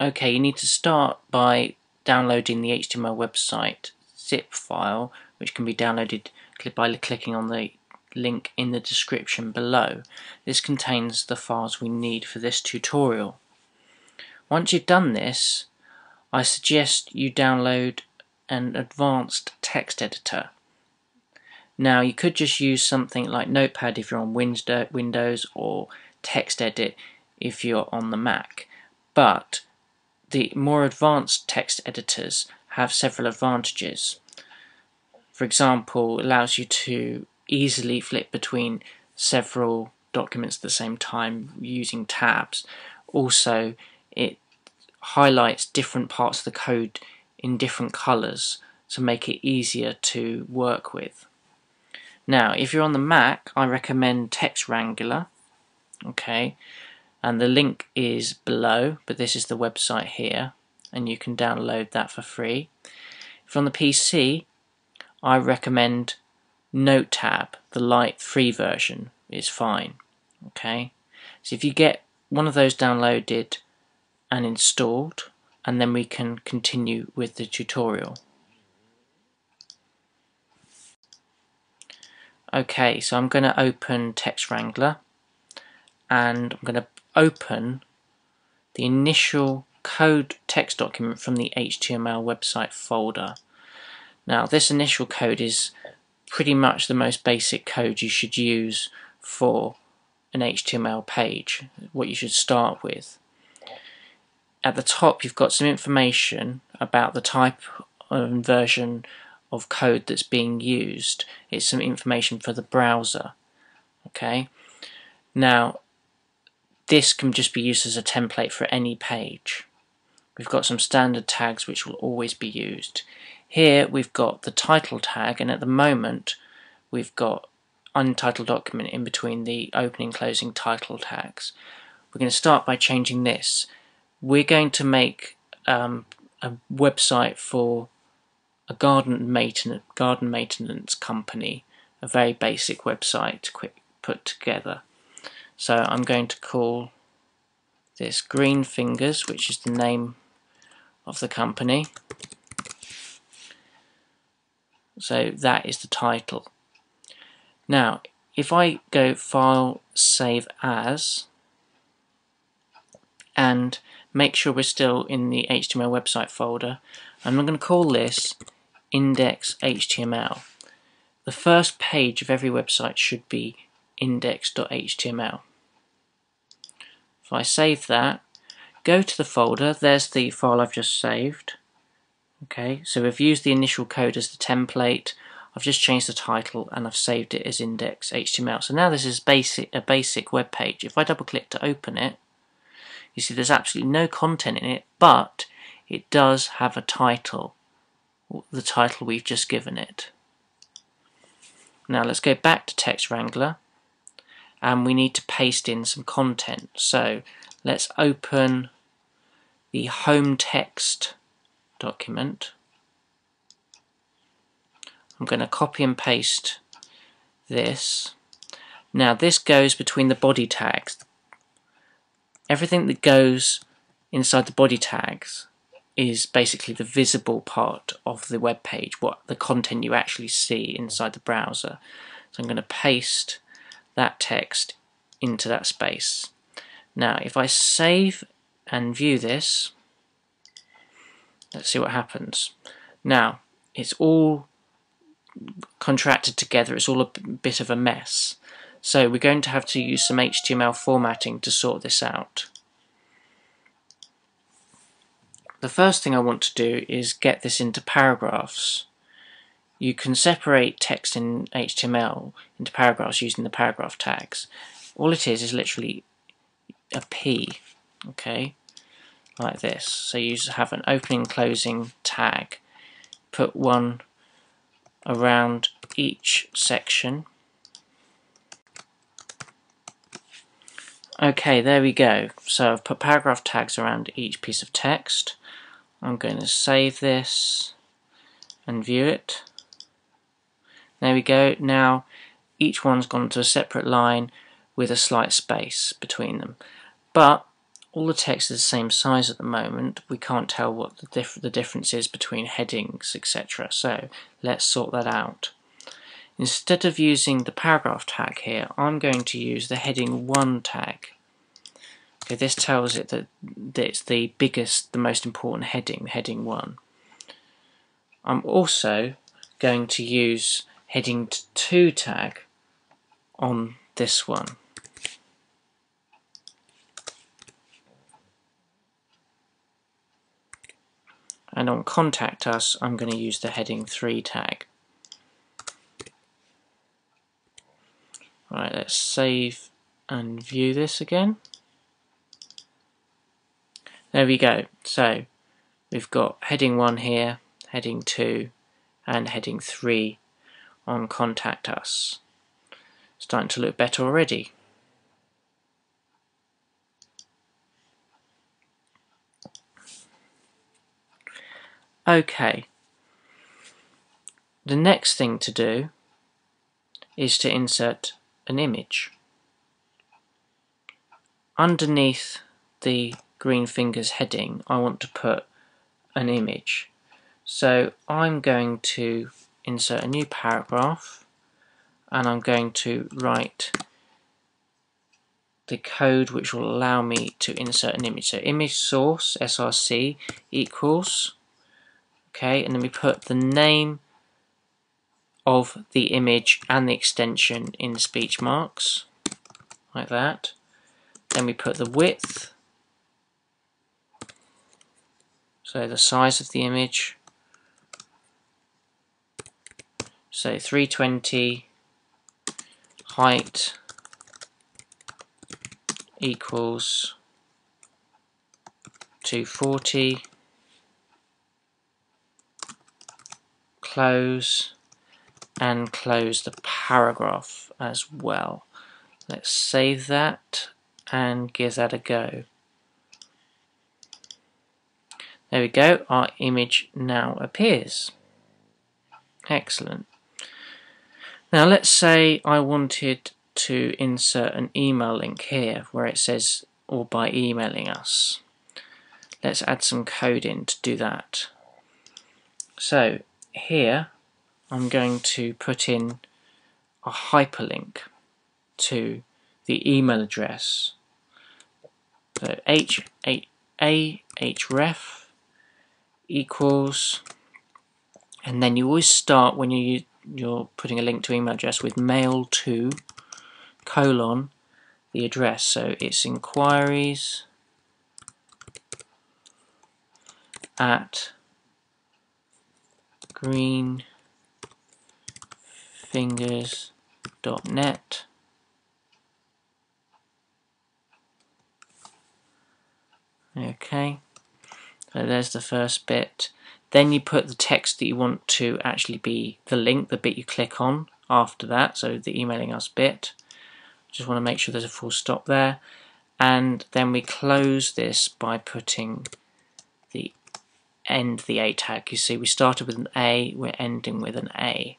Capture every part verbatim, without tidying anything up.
Okay, you need to start by downloading the H T M L website zip file, which can be downloaded by clicking on the link in the description below. This contains the files we need for this tutorial. Once you've done this, I suggest you download an advanced text editor. Now, you could just use something like NotePad if you're on Windows, or TextEdit if you're on the Mac, but the more advanced text editors have several advantages. For example, it allows you to easily flip between several documents at the same time using tabs. Also, it highlights different parts of the code in different colours to make it easier to work with. Now, if you're on the Mac, I recommend Text Wrangler. Okay, and the link is below, but this is the website here, and you can download that for free. If you're on the P C, I recommend NoteTab, the light free version is fine. Okay, so if you get one of those downloaded and installed, and then we can continue with the tutorial. Okay, so I'm going to open Text Wrangler, and I'm going to open the initial code text document from the H T M L website folder. Now, this initial code is pretty much the most basic code you should use for an H T M L page, what you should start with. At the top, you've got some information about the type and version of code that's being used. It's some information for the browser. Okay, now this can just be used as a template for any page. We've got some standard tags which will always be used. Here we've got the title tag, and at the moment we've got untitled document in between the opening and closing title tags. We're going to start by changing this. We're going to make um, a website for a garden maintenance, garden maintenance company, a very basic website to quick put together. So I'm going to call this Green Fingers, which is the name of the company. So that is the title. Now, if I go File, Save As, and make sure we're still in the H T M L website folder, and I'm going to call this index dot H T M L. The first page of every website should be index dot H T M L. If I save that, go to the folder, there's the file I've just saved. Okay, so we've used the initial code as the template, I've just changed the title, and I've saved it as index dot H T M L. So now this is basic, a basic web page. If I double click to open it, you see there's absolutely no content in it, but it does have a title, the title we've just given it. Now let's go back to Text Wrangler, and we need to paste in some content. So let's open the home text document. I'm going to copy and paste this. Now this goes between the body tags. Everything that goes inside the body tags is basically the visible part of the web page, what the content you actually see inside the browser. So I'm going to paste that text into that space. Now if I save and view this, let's see what happens. Now it's all contracted together, it's all a bit of a mess. So we're going to have to use some H T M L formatting to sort this out. The first thing I want to do is get this into paragraphs. You can separate text in H T M L into paragraphs using the paragraph tags. All it is is literally a P, okay, like this. So you just have an opening and closing tag. Put one around each section. Okay, there we go. So I've put paragraph tags around each piece of text. I'm going to save this and view it. There we go. Now each one's gone to a separate line with a slight space between them. But all the text is the same size at the moment, we can't tell what the, diff the difference is between headings, et cetera. So let's sort that out. Instead of using the paragraph tag here, I'm going to use the heading one tag. Okay, this tells it that it's the biggest, the most important heading, heading one. I'm also going to use heading two tag on this one. And on contact us, I'm going to use the heading three tag. Alright, let's save and view this again. There we go. So we've got heading one here, heading two, and heading three on contact us. Starting to look better already. Okay, the next thing to do is to insert an image. Underneath the Green Fingers heading, I want to put an image. So I'm going to insert a new paragraph, and I'm going to write the code which will allow me to insert an image. So image source, S R C, equals, okay, and then we put the name of the image and the extension in the speech marks, like that. Then we put the width, so the size of the image, so three twenty, height equals two forty, close, and close the paragraph as well. Let's save that and give that a go. There we go, our image now appears. Excellent. Now let's say I wanted to insert an email link here where it says "or by emailing us." Let's add some code in to do that. So here I'm going to put in a hyperlink to the email address. So H A H ref equals, and then you always start when you you're putting a link to email address with mailto colon the address. So it's inquiries at green fingers dot net, okay, so there's the first bit. Then you put the text that you want to actually be the link, the bit you click on after that, so the emailing us bit. Just want to make sure there's a full stop there, and then we close this by putting the end, the A tag. You see we started with an A, we're ending with an A.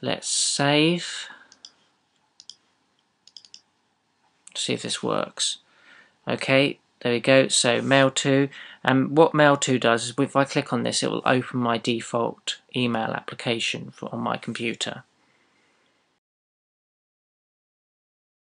Let's save, see if this works. Okay, there we go, so mailto, and what mailto does is if I click on this it will open my default email application for, on my computer.